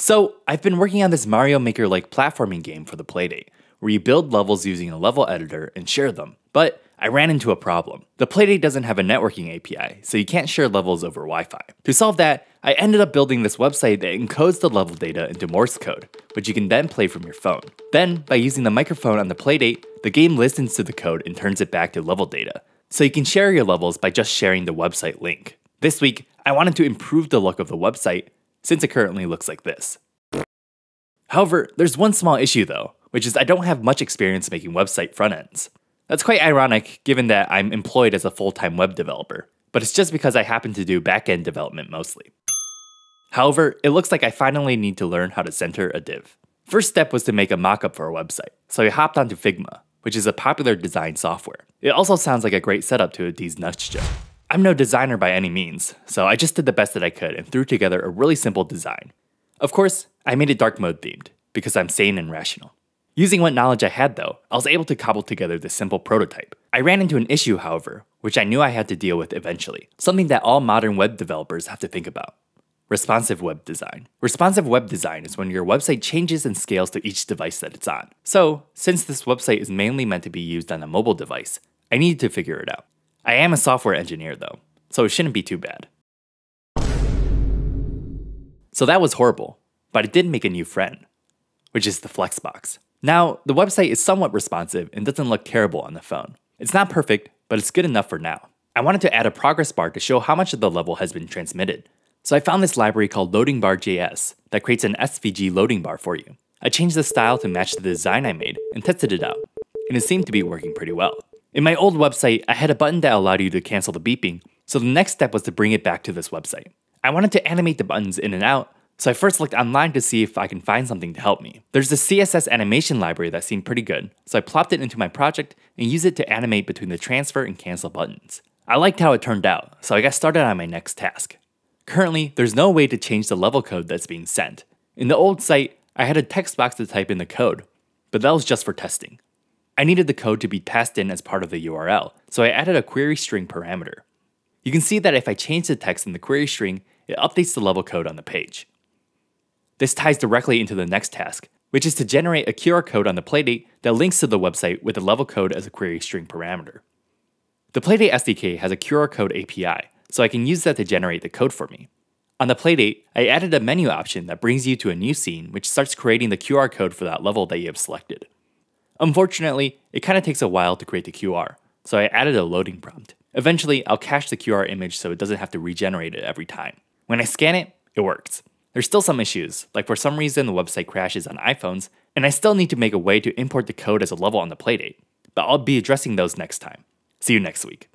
So I've been working on this Mario Maker-like platforming game for the Playdate, where you build levels using a level editor and share them. But I ran into a problem. The Playdate doesn't have a networking API, so you can't share levels over Wi-Fi. To solve that, I ended up building this website that encodes the level data into Morse code, which you can then play from your phone. Then, by using the microphone on the Playdate, the game listens to the code and turns it back to level data. So you can share your levels by just sharing the website link. This week, I wanted to improve the look of the website, since it currently looks like this. However, there's one small issue though, which is I don't have much experience making website front ends. That's quite ironic given that I'm employed as a full-time web developer, but it's just because I happen to do back-end development mostly. However, it looks like I finally need to learn how to center a div. First step was to make a mock-up for a website, so I hopped onto Figma, which is a popular design software. It also sounds like a great setup to a D's Nuts joke. I'm no designer by any means, so I just did the best that I could and threw together a really simple design. Of course, I made it dark mode themed, because I'm sane and rational. Using what knowledge I had though, I was able to cobble together this simple prototype. I ran into an issue however, which I knew I had to deal with eventually, something that all modern web developers have to think about. Responsive web design. Responsive web design is when your website changes and scales to each device that it's on. So, since this website is mainly meant to be used on a mobile device, I needed to figure it out. I am a software engineer though, so it shouldn't be too bad. So that was horrible, but I did make a new friend, which is the Flexbox. Now, the website is somewhat responsive and doesn't look terrible on the phone. It's not perfect, but it's good enough for now. I wanted to add a progress bar to show how much of the level has been transmitted. So I found this library called LoadingBar.js that creates an SVG loading bar for you. I changed the style to match the design I made and tested it out, and it seemed to be working pretty well. In my old website, I had a button that allowed you to cancel the beeping, so the next step was to bring it back to this website. I wanted to animate the buttons in and out, so I first looked online to see if I can find something to help me. There's a CSS animation library that seemed pretty good, so I plopped it into my project and used it to animate between the transfer and cancel buttons. I liked how it turned out, so I got started on my next task. Currently, there's no way to change the level code that's being sent. In the old site, I had a text box to type in the code, but that was just for testing. I needed the code to be passed in as part of the URL, so I added a query string parameter. You can see that if I change the text in the query string, it updates the level code on the page. This ties directly into the next task, which is to generate a QR code on the Playdate that links to the website with the level code as a query string parameter. The Playdate SDK has a QR code API, so I can use that to generate the code for me. On the Playdate, I added a menu option that brings you to a new scene which starts creating the QR code for that level that you have selected. Unfortunately, it kind of takes a while to create the QR, so I added a loading prompt. Eventually, I'll cache the QR image so it doesn't have to regenerate it every time. When I scan it, it works. There's still some issues, like for some reason the website crashes on iPhones, and I still need to make a way to import the code as a level on the Playdate, but I'll be addressing those next time. See you next week.